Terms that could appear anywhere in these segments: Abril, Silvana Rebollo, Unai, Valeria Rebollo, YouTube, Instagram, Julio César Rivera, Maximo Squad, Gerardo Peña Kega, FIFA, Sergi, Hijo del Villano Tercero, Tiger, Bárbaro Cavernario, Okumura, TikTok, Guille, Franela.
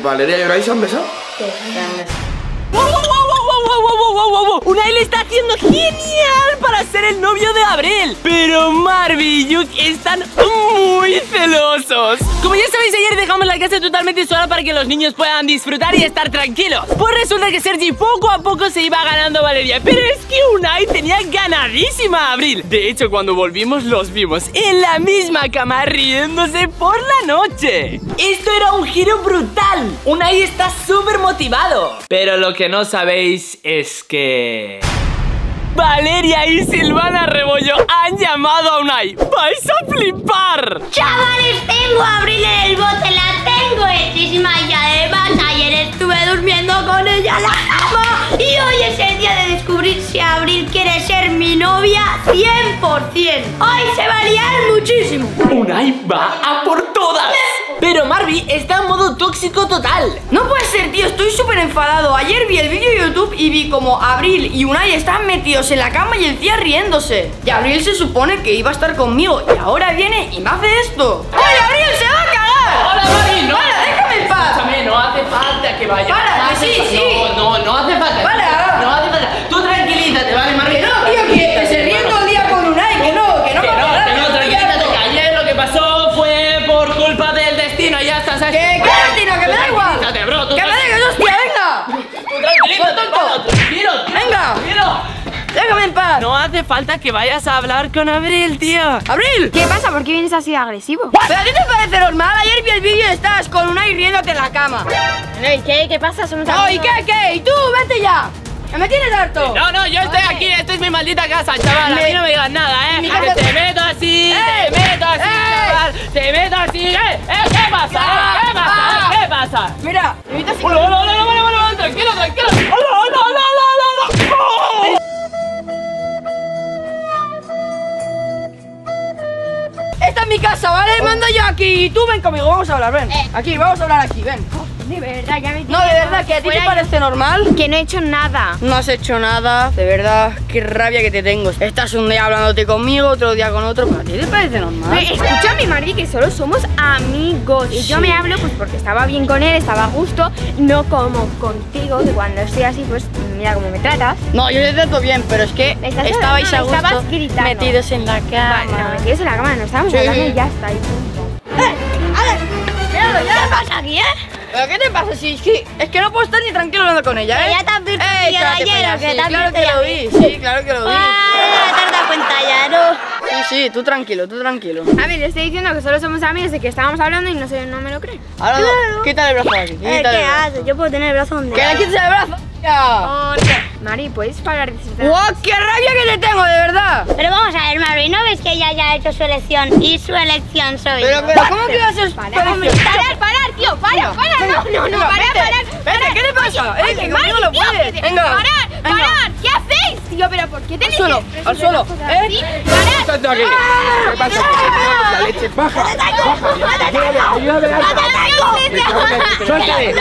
Valeria y Unai se han besado. Sí, se han besado. ¡Wow! Unai le está haciendo genial para ser el novio de Abril. Pero Marvi y Yuk están muy celosos. Como ya sabéis, ayer dejamos la casa totalmente sola para que los niños puedan disfrutar y estar tranquilos. Pues resulta que Sergi poco a poco se iba ganando a Valeria, pero es que Unai tenía ganadísima a Abril. De hecho, cuando volvimos los vimos en la misma cama riéndose por la noche. Esto era un giro brutal. Unai está súper motivado. Pero lo que no sabéis es que... Valeria y Silvana Rebollo han llamado a Unai. ¡Vais a flipar! ¡Chavales, tengo a Abril en el bote! ¡La tengo hechísima! Y además ayer estuve durmiendo con ella en la cama. Y hoy es el día de descubrir si Abril quiere ser mi novia 100%. Hoy se va a liar muchísimo. Unai va a por todas. Pero Marvi está en modo tóxico total. No puede ser, tío, estoy súper enfadado. Ayer vi el vídeo de YouTube y vi como Abril y Unai están metidos en la cama y el tío riéndose. Y Abril se supone que iba a estar conmigo y ahora viene y me hace esto. ¡Ay, Abril se va a cagar! ¡Hola, Marvi! ¡No! ¡Para, déjame en paz! Escúchame, no hace falta que vaya. ¡Para, que sí, sí! No, no, no hace falta. ¡Para! No hace falta. Tú tranquilízate, ¿vale, Marvi? Que no, tío, que se ríe todo el día con Unai. Que no, va a parar, que no, tranquilízate, que ayer lo que pasó fue por culpa del... Ya está, ¿sabes? ¿Qué? Tino, que me da igual. Quítate, bro, que me da igual, hostia, venga. Tranquilo, venga. Déjame en paz. No hace falta que vayas a hablar con Abril, tío. ¡Abril! ¿Qué pasa? ¿Por qué vienes así agresivo? ¿Pero a ti te parece normal? Ayer vi el vídeo y estabas con Unai riéndote en la cama. ¿Y qué? ¿Qué pasa? Somos amigos. No, ¿y qué? ¿Y tú? Vete ya. ¡Que me tienes harto! No, yo estoy aquí, esto es mi maldita casa, chaval. A mí no me digas nada, ¿eh? Te meto así, te meto así, chaval. Te meto así, ¿qué pasa? ¿Qué pasa? Mira, me meto así. ¡Hola! Tranquilo. ¡Hola! Esta es mi casa, ¿vale? Mando yo aquí. Tú ven conmigo, vamos a hablar, ven. Aquí, vamos a hablar aquí, ven. De verdad, ya me... No, de verdad, que a ti te parece normal. Que no he hecho nada. No has hecho nada, de verdad, qué rabia que te tengo. Estás un día hablándote conmigo, otro día con otro. ¿A ti te parece normal? Escúchame, Marvi, que solo somos amigos. Y yo me hablo pues porque estaba bien con él, estaba a gusto. No como contigo, que cuando estoy así, pues mira cómo me tratas. No, yo te trato bien, pero es que estabais a gusto metidos en la cama. No, metidos en la cama, no estábamos hablando y ya está, y punto. ¡Ale! ¿Qué pasa aquí, eh? ¿Pero qué te pasa? Si es que no puedo estar ni tranquilo hablando con ella, ¿eh? Ya te has visto el día de ayer, que claro que lo vi. Ya te has dado cuenta ya, ¿no? Sí, tú tranquilo. A ver, le estoy diciendo que solo somos amigos y que estábamos hablando y no me lo creen. Ahora no, quítale el brazo aquí. ¿Qué haces? Yo puedo tener el brazo donde... ¡Que le quites el brazo! ¡Ya! Mari, ¿puedes parar de disfrutar? ¡Wow! ¡Qué rabia que te tengo, de verdad! Pero vamos a ver, Marvi, ¿no ves que ella ya ha hecho su elección? Y su elección soy... Pero ¿cómo que haces? ¡Parar, tío! ¡Para! ¡No, para! ¿Qué te pasa? ¡Oye, Marvi, no puedes! ¡Venga! ¡Parar! ¿Qué hacéis, tío? ¿Pero por qué tenéis que expresar las cosas así? ¡Parar! ¿Qué pasa? ¡La leche! ¡Baja! ¡No te ataco! ¡Suéltale!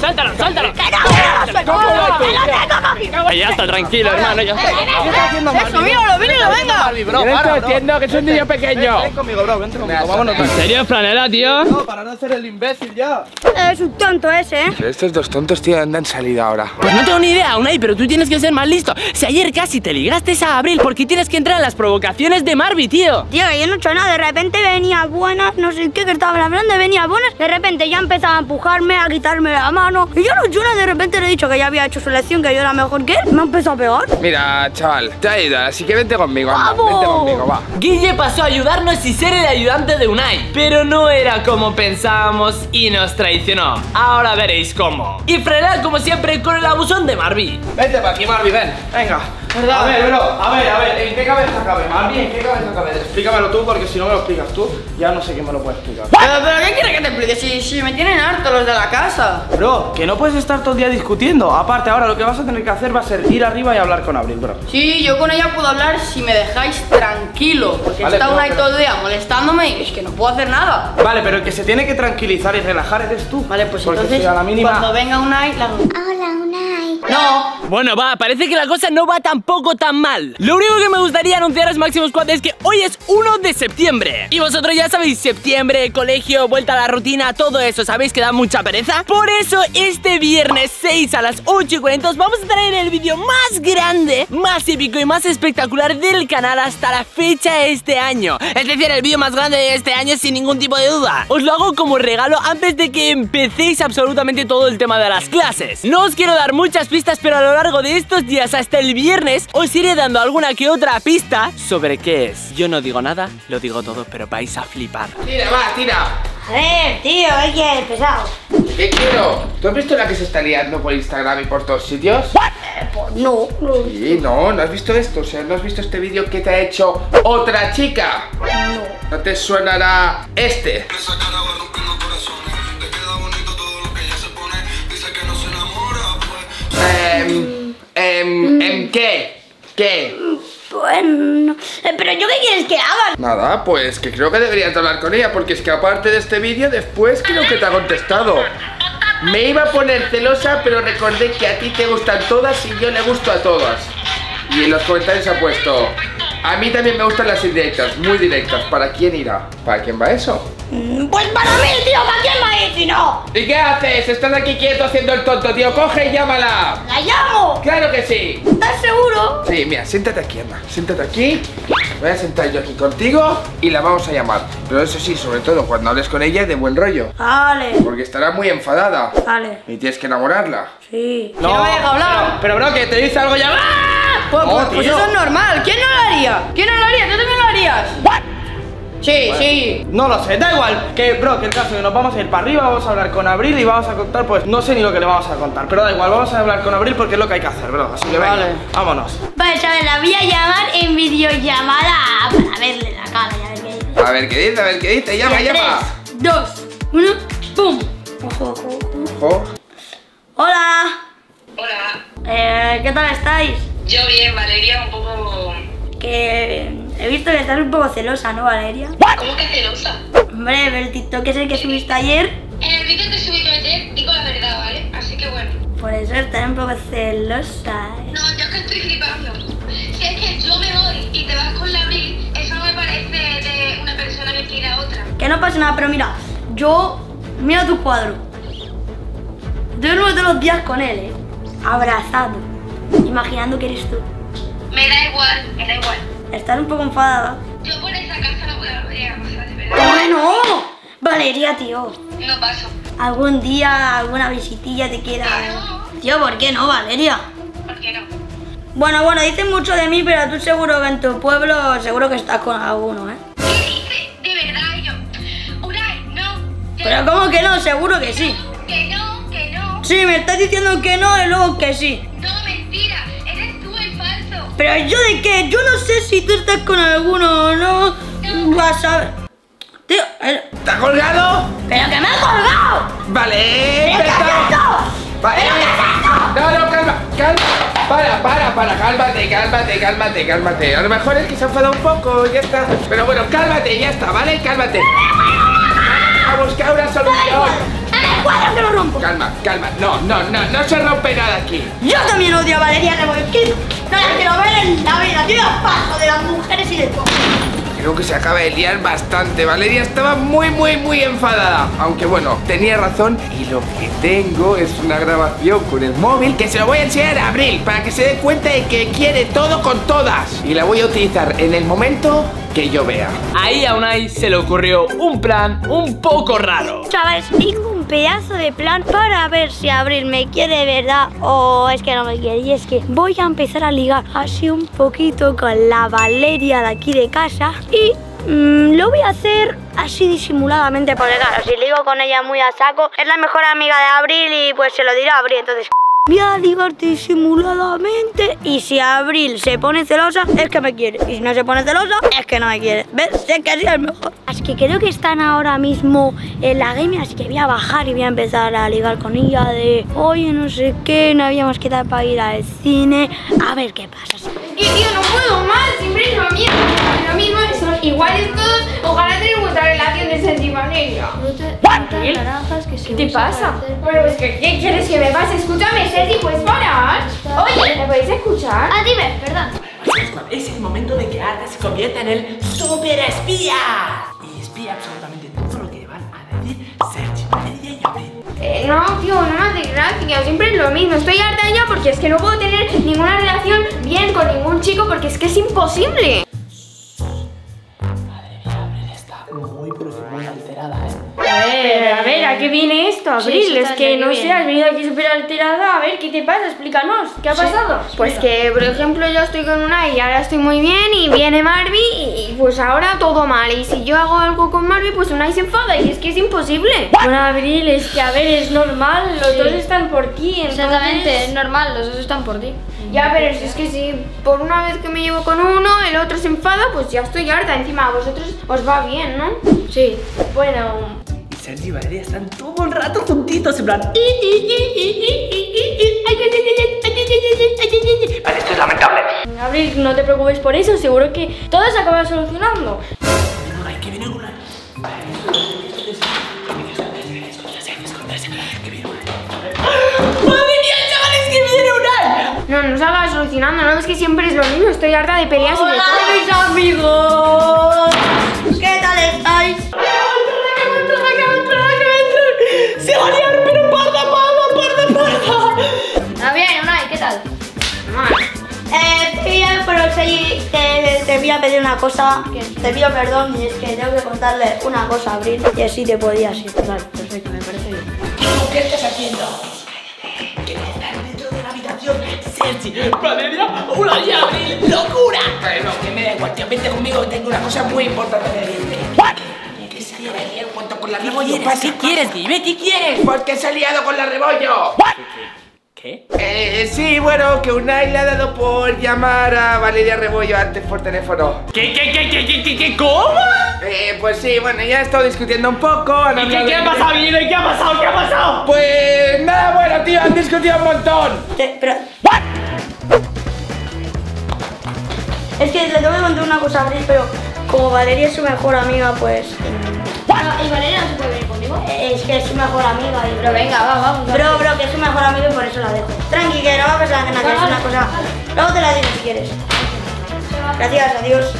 ¡Que no! Ya está, tranquilo, hermano. Ya está. ¡Eso, míralo, venga! Yo entiendo que es un niño pequeño. Ven conmigo, bro, vente conmigo. Vámonos. ¿En serio, franela, tío? No, para no hacer el imbécil ya. Es un tonto ese, ¿eh? Estos dos tontos, tío, andan salida ahora. Pues no tengo ni idea, Unai, pero tú tienes que ser más listo. Si ayer casi te ligaste a Abril, ¿por qué tienes que entrar en las provocaciones de Marvi, tío? Tío, yo no he hecho nada. De repente venía buenas, no sé qué, que estaban hablando, venía buenas. De repente ya empezaba a empujarme, a quitarme la mano. Y yo no he hecho nada. De repente le he dicho que ya había hecho su elección, que yo era mejor que él. Me ha empezado a pegar. Mira, chaval, te ha ido, así que vente conmigo. ¡Vamos! Vente conmigo, va. Guille pasó a ayudarnos y ser el ayudante de Unai, pero no era como pensábamos y nos traicionó. Ahora veréis cómo. Y frenar, como siempre, con el abusón de Marvi. Vente para aquí, Marvi, ven. Venga. ¿Verdad? A ver, ¿en qué cabeza cabe, Marvi? ¿En qué cabeza cabe? Explícamelo tú, porque si no me lo explicas tú, ya no sé quién me lo puede explicar. ¿Pero qué quieres que te explique? Si me tienen harto los de la casa. Bro, que no puedes estar todo el día discutiendo. Aparte, ahora lo que vas a tener que hacer va a ser ir arriba y hablar con Abril, bro. Sí, yo con ella puedo hablar si me dejáis tranquilo. Porque vale, está Unai todo el día molestándome y es que no puedo hacer nada. Vale, pero el que se tiene que tranquilizar y relajar eres tú. Vale, pues porque entonces, si a la mínima... cuando venga Unai... Hola, Unai. No, Bueno, va, parece que la cosa no va tampoco tan mal. Lo único que me gustaría anunciar a Maximo Squad es que hoy es 1 de septiembre. Y vosotros ya sabéis, septiembre, colegio, vuelta a la rutina, todo eso, sabéis que da mucha pereza. Por eso este viernes 6 a las 8:40 vamos a traer el vídeo más grande, más épico y más espectacular del canal hasta la fecha de este año. Es decir, el vídeo más grande de este año sin ningún tipo de duda. Os lo hago como regalo antes de que empecéis absolutamente todo el tema de las clases. No os quiero dar muchas pistas, pero a lo largo de estos días hasta el viernes os iré dando alguna que otra pista sobre qué es. Yo no digo nada, lo digo todo, pero vais a flipar. Tira, va, tira. A ver, tío, hay que empezar. ¿Qué quiero? ¿Tú has visto la que se está liando por Instagram y por todos sitios? Pues no, no. Sí, no, no has visto esto, o sea, no has visto este vídeo que te ha hecho otra chica. No. ¿No te suenará este? ¿Qué? ¿Qué? Bueno, pero ¿yo qué quieres que haga? Nada, pues que creo que deberías hablar con ella, porque es que aparte de este vídeo, después creo que te ha contestado. Me iba a poner celosa, pero recordé que a ti te gustan todas y yo le gusto a todas. Y en los comentarios ha puesto: a mí también me gustan las indirectas, muy directas. ¿Para quién irá? ¿Para quién va eso? Pues para mí, tío, ¿para quién va eso? Y no. ¿Y qué haces? Estás aquí quieto haciendo el tonto, tío. Coge y llámala. ¿La llamo? ¡Claro que sí! ¿Estás seguro? Sí, mira, siéntate aquí, anda. Siéntate aquí. Me voy a sentar yo aquí contigo y la vamos a llamar. Pero eso sí, sobre todo cuando hables con ella de buen rollo. Vale. Porque estará muy enfadada. Vale. Y tienes que enamorarla. Sí. No, no me deja hablar. Pero bro, que te dice algo ya. ¡Ah! Pues eso es normal. ¿Quién no lo haría? ¿Quién no lo haría? ¿Tú también lo harías? ¿What? Sí, bueno, sí. No lo sé, da igual. Que, bro, que el caso que nos vamos a ir para arriba, vamos a hablar con Abril y vamos a contar, pues no sé ni lo que le vamos a contar, pero da igual, vamos a hablar con Abril porque es lo que hay que hacer, bro. Así que venga, vale, vámonos. Vale, chavales, la voy a llamar en videollamada para verle la cara y a ver qué dice. A ver qué dice, a ver qué dice. Llama, llama. 3, 2, 1, pum. Ojo, ojo, ojo. Hola. Hola. ¿Qué tal estáis? Yo bien, Valeria, un poco... Que he visto que estás un poco celosa, ¿no, Valeria? ¿Cómo que celosa? Hombre, el TikTok es el que subiste ayer. En el vídeo que subí yo ayer digo la verdad, ¿vale? Así que bueno. Por eso estás un poco celosa, ¿eh? No, yo es que estoy flipando. Si es que yo me voy y te vas con la Abril, eso no me parece de una persona que quiere a otra. Que no pasa nada, pero mira, yo... Mira tu cuadro. Duermo todos los días con él, ¿eh? Abrazado. Imaginando que eres tú. Me da igual, me da igual. Estás un poco enfadada. Yo por esa casa no puedo volver a pasar, de verdad. ¡Bueno! Valeria, tío. No paso. Algún día, alguna visitilla te queda. No. Tío, ¿por qué no, Valeria? ¿Por qué no? Bueno, bueno, dicen mucho de mí, pero tú seguro que en tu pueblo, seguro que estás con alguno, ¿eh? ¿Qué dices? De verdad, yo. Unai, no. Pero ¿cómo que no? Seguro que sí. No, que no, que no. Sí, me estás diciendo que no y luego que sí. Pero yo de qué, yo no sé si tú estás con alguno o no, vas a ver. Tío, ¿te has colgado? ¡Pero que me has colgado! Vale, pero vale. No, no, calma, calma. Para, cálmate. A lo mejor es que se ha enfadado un poco, ya está. Pero bueno, cálmate, ya está, ¿vale? Cálmate. A buscar una solución. ¡Cuadro que lo rompo! Calma, calma, no se rompe nada aquí. Yo también odio a Valeria Rebollo. No la quiero ver en la vida. Yo la paso de las mujeres y del pobre. Creo que se acaba de liar bastante. Valeria estaba muy enfadada. Aunque bueno, tenía razón. Y lo que tengo es una grabación con el móvil que se lo voy a enseñar a Abril para que se dé cuenta de que quiere todo con todas. Y la voy a utilizar en el momento que yo vea. Ahí a Unai se le ocurrió un plan un poco raro. Chavales, tengo un pedazo de plan para ver si Abril me quiere de verdad o es que no me quiere. Y es que voy a empezar a ligar así un poquito con la Valeria de aquí de casa. Y lo voy a hacer así disimuladamente, porque claro, si ligo con ella muy a saco, es la mejor amiga de Abril y pues se lo dirá a Abril, entonces voy a ligar disimuladamente. Y si Abril se pone celosa, es que me quiere. Y si no se pone celosa, es que no me quiere. ¿Ves? Sé que así es mejor. Así que creo que están ahora mismo en la game, así que voy a bajar y voy a empezar a ligar con ella de... Oye, no sé qué, no habíamos quedado para ir al cine. A ver qué pasa. Es que, tío, no puedo más. Siempre es lo mismo, son iguales todos. Ojalá tengan vuestra relación de sentimientos. encima, negra. Frutas, naranjas que se... ¿Qué te pasa? Bueno, pues que ¿qué quieres que me pase? Escúchame, Sergi, pues para. Oye, ¿me podéis escuchar? Ah, dime, perdón. Es el momento de que Arda se convierta en el super espía. Y espía absolutamente todo lo que van a decir Sergi, Valeria y Abril. No, tío, no me hace gracia, siempre es lo mismo. Estoy harta ya porque es que no puedo tener ninguna relación bien con ningún chico porque es que es imposible. Madre mía, Abril está muy, pero muy alterada, ¿eh? A ver, ¿a qué viene esto, Abril? Sí, es que no sé, has venido aquí súper alterada. A ver, ¿qué te pasa? Explícanos, ¿qué ha pasado? Pues que, por ejemplo, yo estoy con Unai y ahora estoy muy bien y viene Marvi y pues ahora todo mal. Y si yo hago algo con Marvi, pues Unai se enfada y es que es imposible. Bueno, Abril, es que, a ver, es normal, los dos están por ti, entonces... Exactamente, es normal, los dos están por ti. Ya, pero es que si por una vez que me llevo con uno, el otro se enfada, pues ya estoy harta. Encima a vosotros os va bien, ¿no? Sí. Bueno... Sergi y Valeria están todo el rato juntitos, en plan... Vale, esto es lamentable. Abril, no te preocupes por eso, seguro que todo se acaba solucionando. Que viene Unai. ¡Madre mía, chavales, que viene Unai! No, no se acaba solucionando, no, es que siempre es lo mismo, estoy harta de peleas y de todo. ¡Hola, mis amigos! ¿Qué tal estáis? ¡Se va a liar, pero parda! ¿Está bien, Unai? ¿Qué tal? Estoy bien, pero Sergi, te voy a pedir una cosa. ¿Qué? Te pido perdón y es que tengo que contarle una cosa a Abril. Y así te podías ir. Vale, perfecto, me parece bien. ¿Qué estás haciendo? Cállate, que están dentro de la habitación Sergi, Valeria, Unai y Abril. ¡Locura! Pero que me da igual, tío, vente conmigo, tengo una cosa muy importante de decirte. Con la Rebollo. ¿Para qué quieres? Dime, ¿qué quieres? Porque se ha liado con la Rebollo. ¿Qué? Sí, bueno, que Unai le ha dado por llamar a Valeria Rebollo antes por teléfono. ¿Qué? ¿Cómo? Pues sí, bueno, ya he estado discutiendo un poco. ¿Y qué ha pasado, Guille? ¿Qué ha pasado? Pues nada, bueno, tío, han discutido un montón. Pero... Es que le tengo que contar una cosa a Abril, pero como Valeria es su mejor amiga, pues... ¿Y Valeria no se puede venir conmigo? Es que es su mejor amiga. Y... Pero venga, vamos. Bro, que es su mejor amigo y por eso la dejo. Tranqui, que no va a pasar nada, que es una cosa... Luego te la digo si quieres. Gracias, adiós.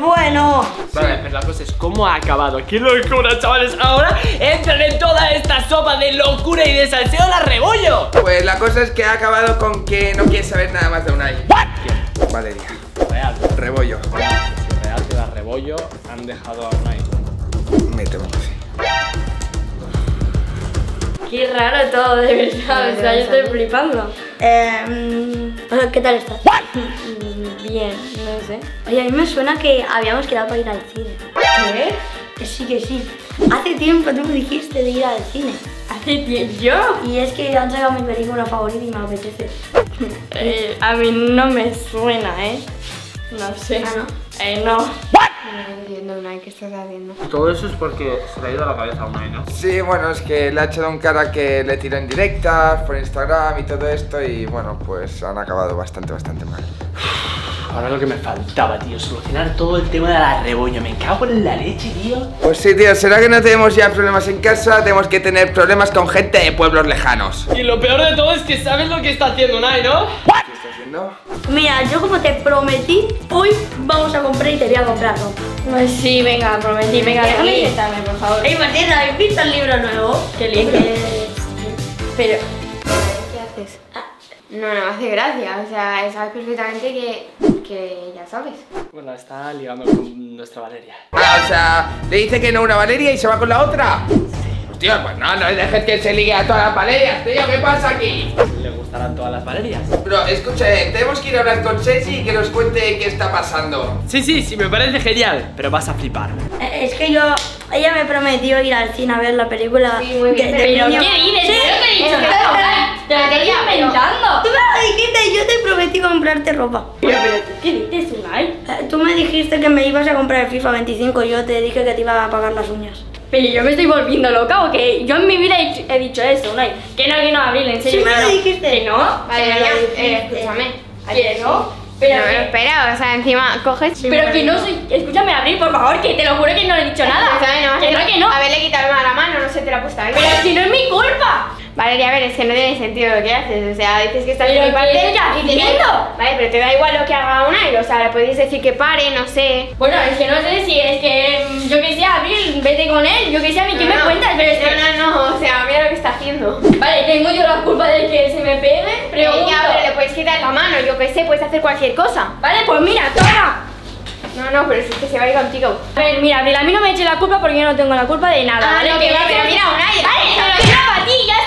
Bueno... Vale, pero la cosa es cómo ha acabado. ¡Qué locura, chavales! Ahora entran en toda esta sopa de locura y de salseo la Rebollo. Pues la cosa es que ha acabado con que no quiere saber nada más de Unai. ¿Quién? Valeria. Real. Rebollo. Que la Rebollo han dejado a Unai. Me temo que sí. Qué raro todo, de verdad. O sea, yo estoy flipando. ¿Qué tal estás? Bien, no sé. Oye, a mí me suena que habíamos quedado para ir al cine. ¿Qué? Que sí. Hace tiempo tú me dijiste de ir al cine. ¿Hace tiempo? ¿Yo? Y es que han sacado mi película favorita y me apetece. A mí no me suena, ¿eh? No sé. Ah, no. No. No entiendo, Unai, ¿qué estás haciendo? Todo eso es porque se le ha ido a la cabeza a Unai, ¿no? Sí, bueno, es que le ha echado un cara que le tiró en directas, por Instagram y todo esto, y bueno, pues han acabado bastante mal. Ahora lo que me faltaba, tío, solucionar todo el tema de la Rebollo. Me cago en la leche, tío. Pues sí, tío, será que no tenemos ya problemas en casa, tenemos que tener problemas con gente de pueblos lejanos. Y lo peor de todo es que sabes lo que está haciendo Unai, ¿no? ¿Qué está haciendo? Mira, yo como te prometí, hoy vamos a comprar y te voy a comprar ropa. Pues sí, venga, prometí, venga, déjame sentarme, por favor. Ey, Martina, ¿habéis visto el libro nuevo? ¿Qué libro? Pero... ¿Qué haces? Ah. No, no hace gracia, o sea, sabes perfectamente que ya sabes. Bueno, está ligando con nuestra Valeria. Ah, o sea, le dice que no una Valeria y se va con la otra. Sí. Hostia, pues no dejes que se ligue a todas las Valerias, tío, ¿qué pasa aquí? Le gustarán todas las Valerias. Bro, escucha, tenemos que ir a hablar con Sergi y que nos cuente qué está pasando. Sí, me parece genial, pero vas a flipar. Es que yo... Ella me prometió ir al cine a ver la película. Sí, muy bien, pero ¿qué dices? Sí, yo te he dicho que te la estoy inventando. Tú me lo dijiste y yo te prometí comprarte ropa. Pero ¿tú qué dices, Unai? Tú me dijiste que me ibas a comprar el FIFA 25 y yo te dije que te iba a pagar las uñas. Pero yo me estoy volviendo loca, ¿o qué? Yo en mi vida he dicho eso, Unai. Que no, Abril, en serio. Sí, me lo dijiste. ¿Que no? Vale, escúchame. ¿Que no? Pero no me lo esperaba, o sea, encima coges... Pero que no soy... Escúchame, Abril, por favor, que te lo juro que no le he dicho nada. Que no. Haberle quitado la mano, no sé, te la he puesto ahí. Pero si no es mi culpa. Valeria, a ver, es que no tiene sentido lo que haces, o sea, dices que estás en mi parte y te entiendo. Vale, pero te da igual lo que haga Unai, o sea, le podéis decir que pare, no sé. Bueno, es que no sé si es que, yo que sé, Abril, vete con él, yo que sé, a mí que me cuentas, pero es que... No, o sea, mira lo que está haciendo. Vale, tengo yo la culpa de que se me pegue, pregunto. Ya, pero le puedes quitar la mano, yo que sé, puedes hacer cualquier cosa. Vale, pues mira, toma. No, pero es que se va a ir contigo. A ver, mira, Abril, a mí no me eche la culpa porque yo no tengo la culpa de nada. Ah, no, que va, pero mira, Unai. Vale, te lo quiero para ti, ya está.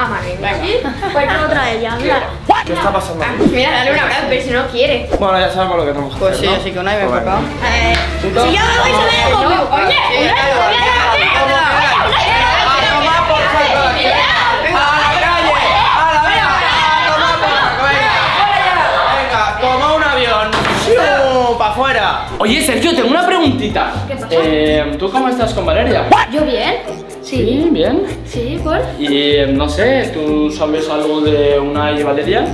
Amable, bueno, otra ella, mira. ¿Qué está pasando? Mira, dale un abrazo, pero si no quiere. Bueno, ya sabemos lo que tenemos que hacer, ¿no? Pues sí, así que Unai me ha enfocado. Si yo me voy, se me voy. Oye, afuera. Oye, Sergio, tengo una preguntita. ¿Qué pasa? ¿Tú cómo estás con Valeria? ¿Yo bien? Sí. ¿Bien? Sí, ¿por? Y no sé, ¿tú sabes algo de Unai y Valeria?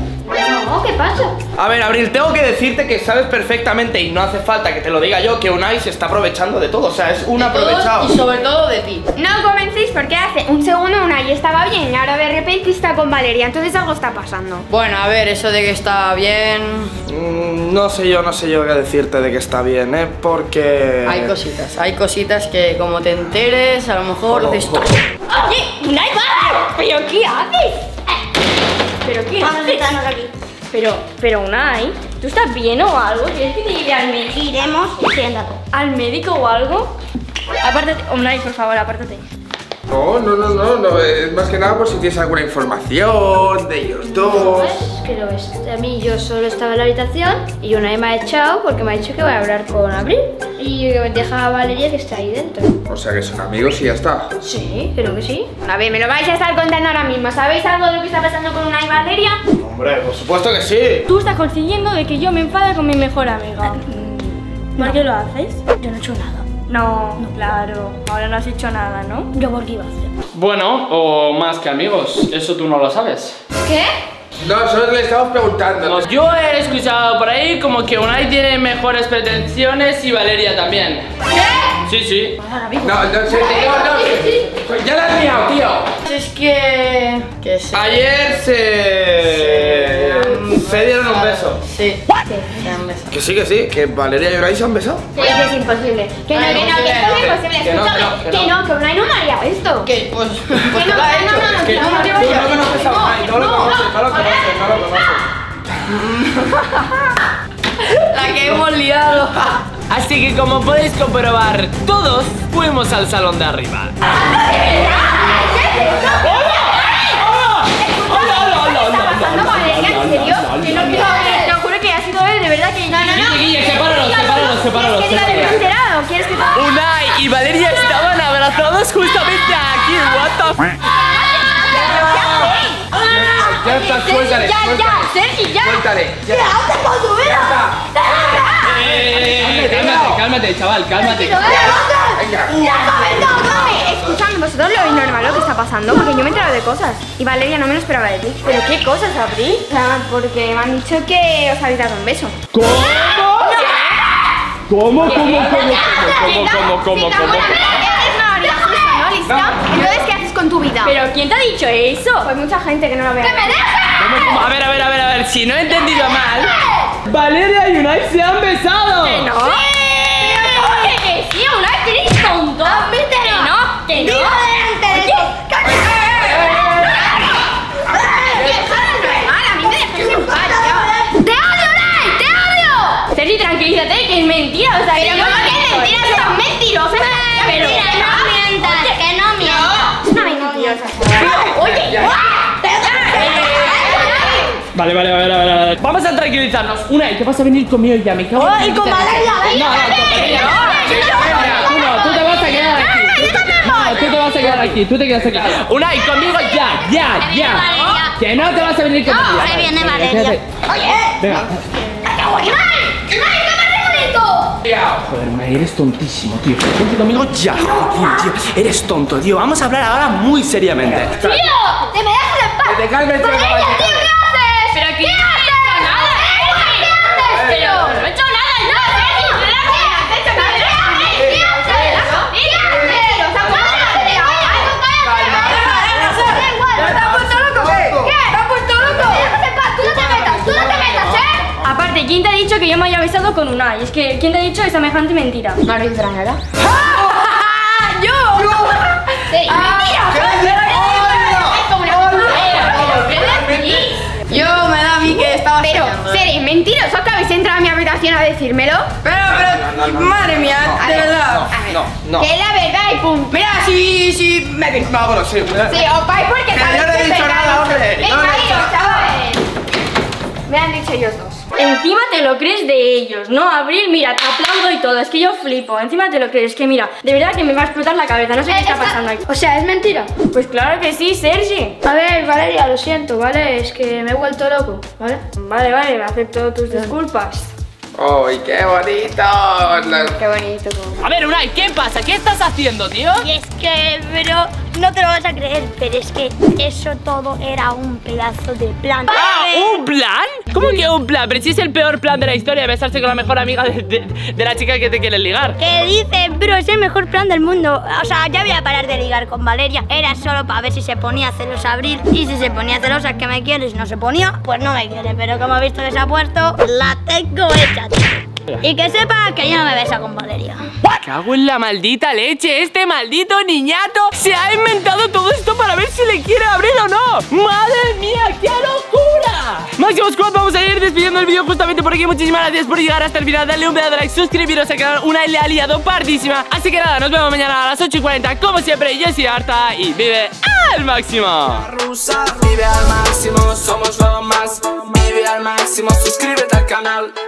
No, ¿qué pasa? A ver, Abril, tengo que decirte que sabes perfectamente, y no hace falta que te lo diga yo, que Unai se está aprovechando de todo, o sea, es un aprovechado. Y sobre todo de ti. No comencéis porque hace un segundo Unai estaba bien y ahora de repente está con Valeria, entonces algo está pasando. Bueno, a ver, eso de que está bien... No sé yo qué decirte de que está bien, ¿eh? Porque... Hay cositas que como te enteres, a lo mejor... Oh, dices... Oh. ¡Oye, Unai, va! ¿Pero qué haces? ¿Pero qué? Vamos a quitarnos aquí. Pero Unai, ¿tú estás bien o algo? ¿Quieres que te lleve al médico? Iremos al médico o algo. Apártate, Unai, por favor, apártate. No, es más que nada por si tienes alguna información de ellos dos. Pero a mí yo solo estaba en la habitación y Unai me ha echado porque me ha dicho que voy a hablar con Abril y que me deja a Valeria que está ahí dentro. O sea que son amigos y ya está. Sí, creo que sí. A ver, me lo vais a estar contando ahora mismo. ¿Sabéis algo de lo que está pasando con Unai y Valeria? Hombre, por supuesto que sí. Tú estás consiguiendo de que yo me enfade con mi mejor amiga. ¿Por qué lo haces? Yo no he hecho nada. No, claro, ahora no has hecho nada, ¿no? Yo por qué iba a hacer. Bueno, o más que amigos, eso tú no lo sabes. ¿Qué? No, solo le estamos preguntando. No, yo he escuchado por ahí como que Unai tiene mejores pretensiones y Valeria también. ¿Qué? Sí. No, ya la has liado, tío. Es que... Ayer se dieron un beso. Sí. Que sí, que Valeria y Unai se han besado. Sí, que es imposible. Que no, que Unai no me haría esto. Que pues... No lo conoces. La que hemos liado. Así que como podéis comprobar, todos fuimos al salón de arriba. Unai y Valeria estaban abrazados justamente aquí. What the f. Ya, Sergi, ya. ¿Qué haces con tu vida? Cálmate, chaval. Ya, come. Escuchadme, vosotros lo veis normal lo que está pasando, porque yo me he enterado de cosas. Y Valeria no me lo esperaba de ti. ¿Pero qué cosas, Abril? O sea, porque me han dicho que os habéis dado un beso. ¿Cómo? Entonces, ¿qué haces con tu vida? ¿Pero quién te ha dicho eso? Pues mucha gente que no lo vea. ¡Que me dejes! A ver, si no he entendido mal. Valeria y Unai se han besado. ¿Que no? ¡Sí! ¡Que sí, Unai, que eres tonto! ¡Que no! ¡Viva delante de eso! Tranquilízate, que es mentira, o sea, pero no es mentira, son mentirosos. Pero que no mientas. No hay mentirosas. Oye, Vale. Vamos a tranquilizarnos. Unai, ¿qué vas a venir conmigo ya? Me cago en con Valeria. No, tú te vas a quedar aquí. Tú te quedas aquí. Unai, conmigo ya. Que no te vas a venir conmigo. No, se viene Valeria. Oye. Venga. ¡Unai! ¡Unai, no me hagas esto! Joder, Unai, eres tontísimo, tío. Ponte conmigo ya, tío. Eres tonto, tío. Vamos a hablar ahora muy seriamente. ¡Tío! ¡Te me dejas en paz! ¡Te calmes, tío! ¡Pero aquí no he hecho nada! ¡Pero no he hecho nada! Aparte, ¿quién te ha dicho que yo me haya besado con Unai? Es que, ¿quién te ha dicho esa semejante mentira? No, no hice nada. ¡Yo! ¡Yo! ¡Sí, mentira! Yo me da a mí que estaba soñando. Pero, ¿seréis mentirosos que habéis entrado a mi habitación a decírmelo? Pero, madre mía, de verdad. No. Que es la verdad y pum. Mira, sí, me dijo. No, bueno, sí. Sí, os vais porque sabéis que es verdad. Venga, iros, chavales. Me han dicho ellos dos. Encima te lo crees de ellos, ¿no, Abril? Mira, te aplaudo y todo, es que yo flipo. Encima te lo crees, es que mira, de verdad que me va a explotar la cabeza, no sé qué está pasando aquí. O sea, ¿es mentira? Pues claro que sí, Sergi. A ver, Valeria, lo siento, ¿vale? Es que me he vuelto loco, ¿vale? Vale, acepto tus disculpas. ¡Uy, qué bonito! Qué bonito. A ver, Unai, ¿qué pasa? ¿Qué estás haciendo, tío? Y es que, bro, no te lo vas a creer, pero es que eso todo era un pedazo de plan. ¡Ah, un plan! ¿Cómo que un plan? Pero si es el peor plan de la historia, besarse con la mejor amiga de la chica que te quiere ligar. ¿Qué dices, bro? Es el mejor plan del mundo. O sea, ya voy a parar de ligar con Valeria. Era solo para ver si se ponía celosa Abril. Y si se ponía celosa, que me quieres, no se ponía, pues no me quiere. Pero como he visto que se ha puesto, la tengo hecha. Y que sepa que yo no me beso con Valeria. Me cago en la maldita leche. Este maldito niñato se ha inventado todo esto para ver si le quiere abrir o no. ¡Madre mía, qué locura! Maximo Squad, vamos a ir despidiendo el vídeo justamente por aquí. Muchísimas gracias por llegar hasta el final. Dale un pedazo de like, suscribiros al canal. Unai le ha liado pardísima. Así que nada, nos vemos mañana a las 8:40. Como siempre, yo soy Arta y vive al máximo. La rusa vive al máximo, somos lo más. Vive al máximo, suscríbete al canal.